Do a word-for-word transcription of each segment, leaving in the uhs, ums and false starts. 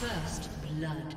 First blood.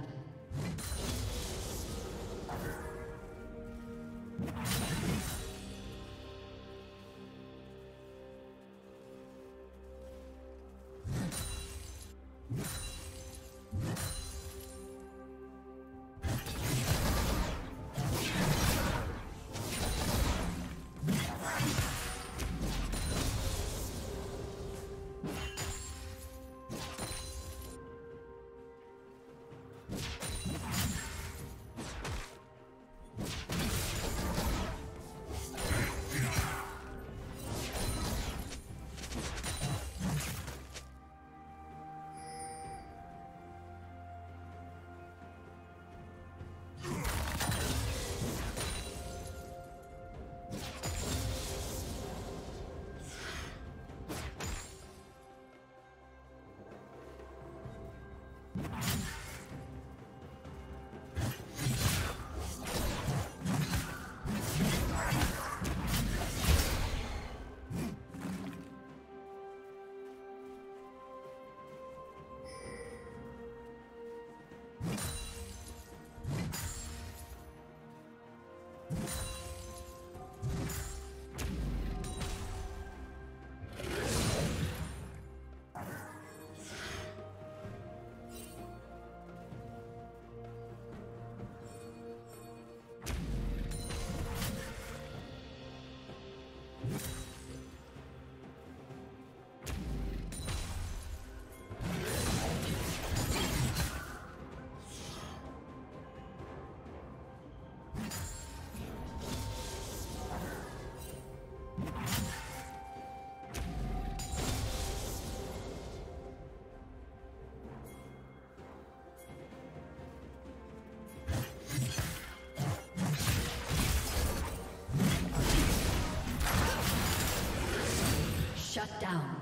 Shut down.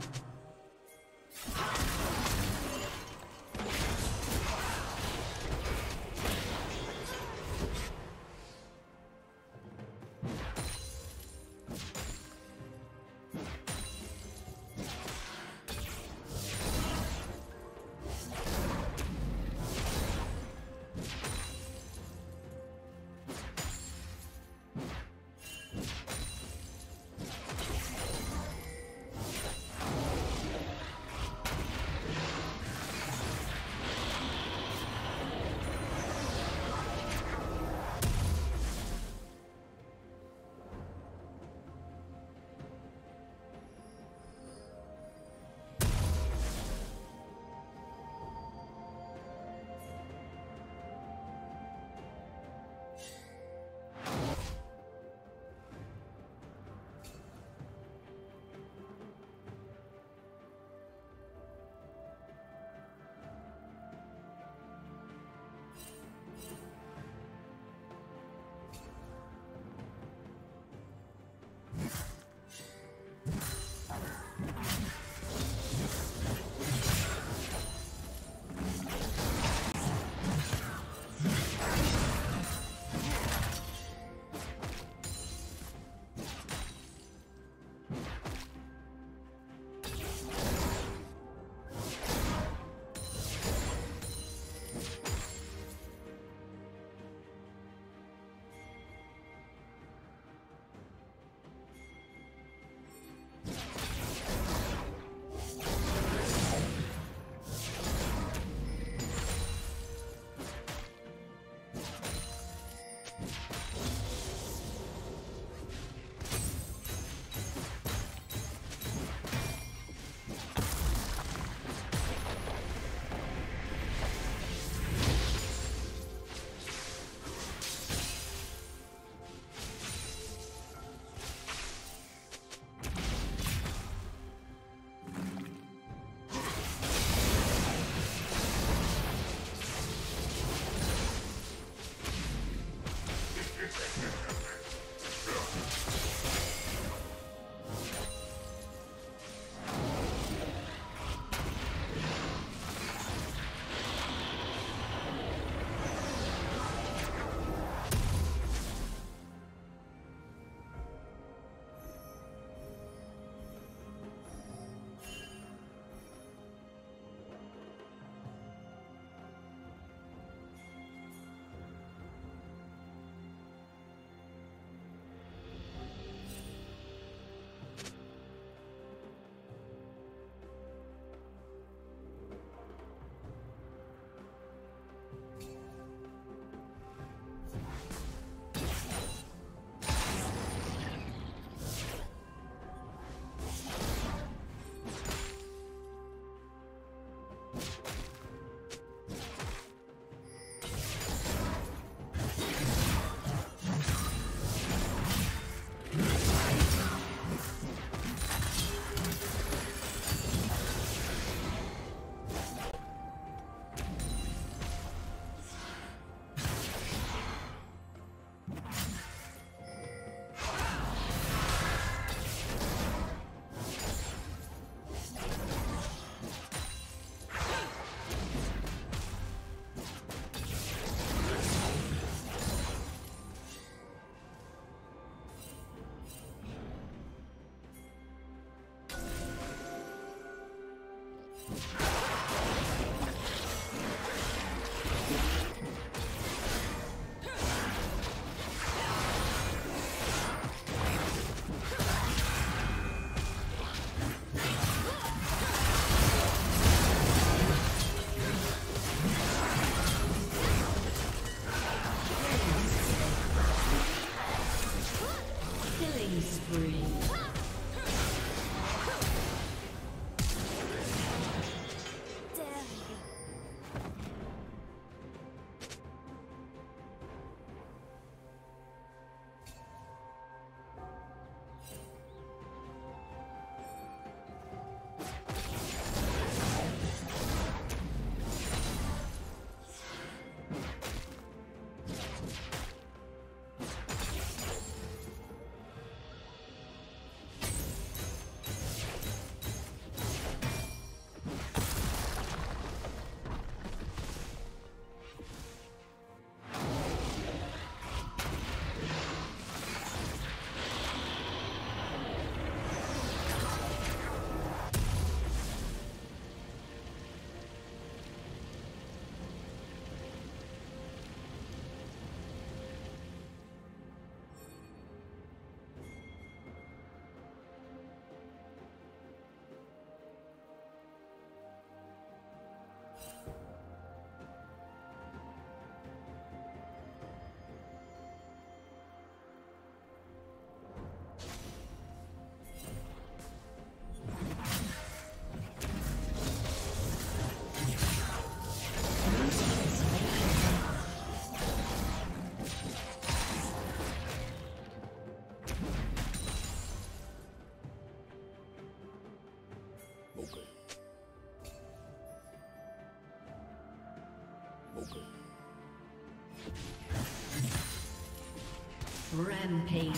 Rampage.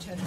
Turn to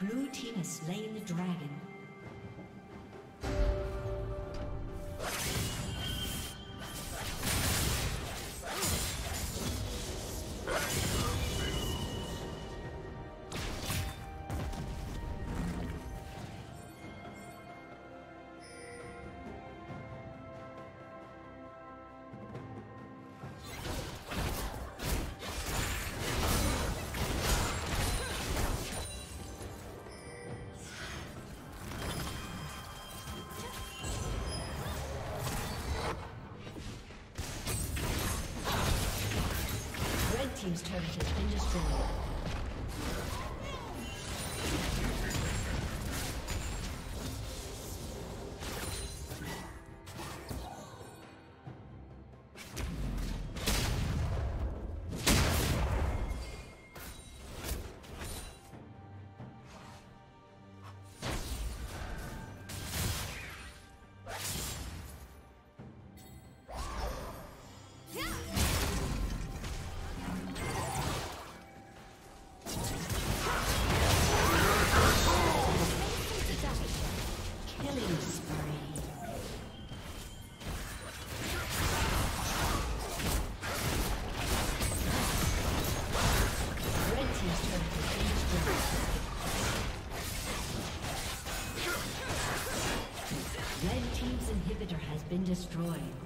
Blue team has slain the dragon. Team's turret has been destroyed. Destroyed.